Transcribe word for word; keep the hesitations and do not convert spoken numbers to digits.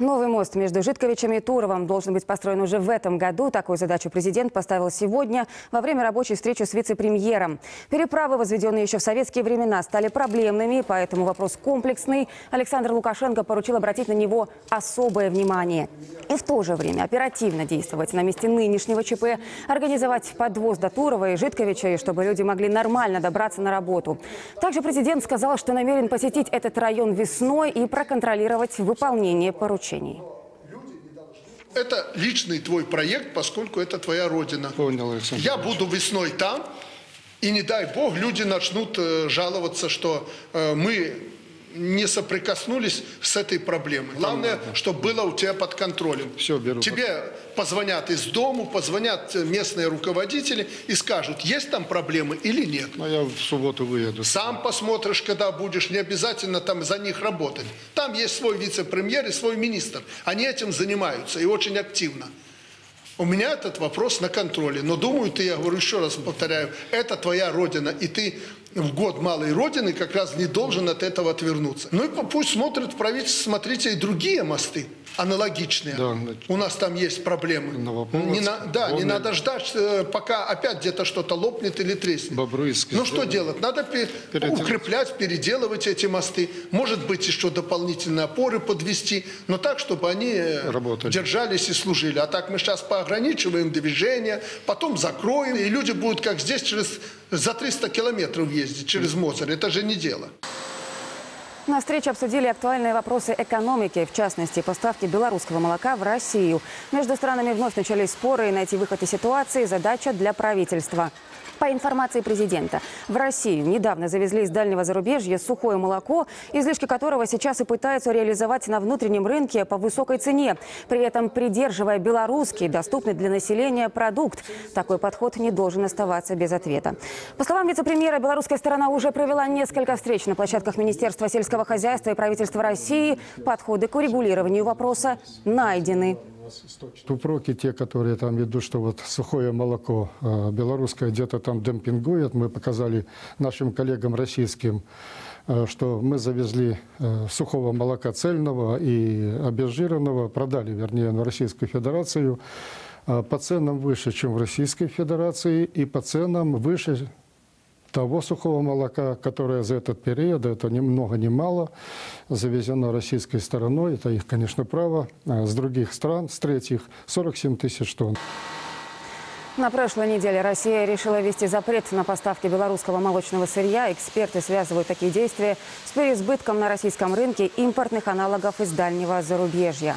Новый мост между Житковичами и Туровым должен быть построен уже в этом году. Такую задачу президент поставил сегодня во время рабочей встречи с вице-премьером. Переправы, возведенные еще в советские времена, стали проблемными, поэтому вопрос комплексный. Александр Лукашенко поручил обратить на него особое внимание. И в то же время оперативно действовать на месте нынешнего ЧП, организовать подвоз до Турова и Житковича, чтобы люди могли нормально добраться на работу. Также президент сказал, что намерен посетить этот район весной и проконтролировать выполнение поручений. Это личный твой проект, поскольку это твоя родина. Понял, Александр. Я буду весной там, и не дай бог, люди начнут жаловаться, что мы не соприкоснулись с этой проблемой. Главное, чтобы было у тебя под контролем. Все, беру. Тебе позвонят из дому, позвонят местные руководители и скажут, есть там проблемы или нет. А я в субботу выеду. Сам посмотришь, когда будешь, не обязательно там за них работать. Там есть свой вице-премьер и свой министр. Они этим занимаются и очень активно. У меня этот вопрос на контроле. Но думаю, ты, я говорю, еще раз повторяю, это твоя родина. И ты в год малой родины как раз не должен от этого отвернуться. Ну и пусть смотрят в правительство, смотрите и другие мосты, аналогичные. Да, у нас там есть проблемы. Не на, да, Бобруйск. Не надо ждать, пока опять где-то что-то лопнет или треснет. Бобруйск. Ну что делать? Надо пер... укреплять, переделывать эти мосты. Может быть, еще дополнительные опоры подвести, но так, чтобы они работали, держались и служили. А так мы сейчас поограничиваем движение, потом закроем, и люди будут как здесь через... за триста километров ездить через Моцарь. Это же не дело. На встрече обсудили актуальные вопросы экономики, в частности, поставки белорусского молока в Россию. Между странами вновь начались споры, и найти выход из ситуации – задача для правительства. По информации президента, в Россию недавно завезли из дальнего зарубежья сухое молоко, излишки которого сейчас и пытаются реализовать на внутреннем рынке по высокой цене, при этом придерживая белорусский, доступный для населения продукт. Такой подход не должен оставаться без ответа. По словам вице-премьера, белорусская сторона уже провела несколько встреч на площадках Министерства сельского хозяйства и правительства России. Подходы к урегулированию вопроса найдены. Упроки те, которые там идут, что вот сухое молоко белорусское где-то там демпингует. Мы показали нашим коллегам российским, что мы завезли сухого молока цельного и обезжиренного, продали, вернее, на Российскую Федерацию по ценам выше, чем в Российской Федерации, и по ценам выше того сухого молока, которое за этот период, это ни много ни мало, завезено российской стороной, это их, конечно, право, с других стран, с третьих, сорок семь тысяч тонн. На прошлой неделе Россия решила ввести запрет на поставки белорусского молочного сырья. Эксперты связывают такие действия с переизбытком на российском рынке импортных аналогов из дальнего зарубежья.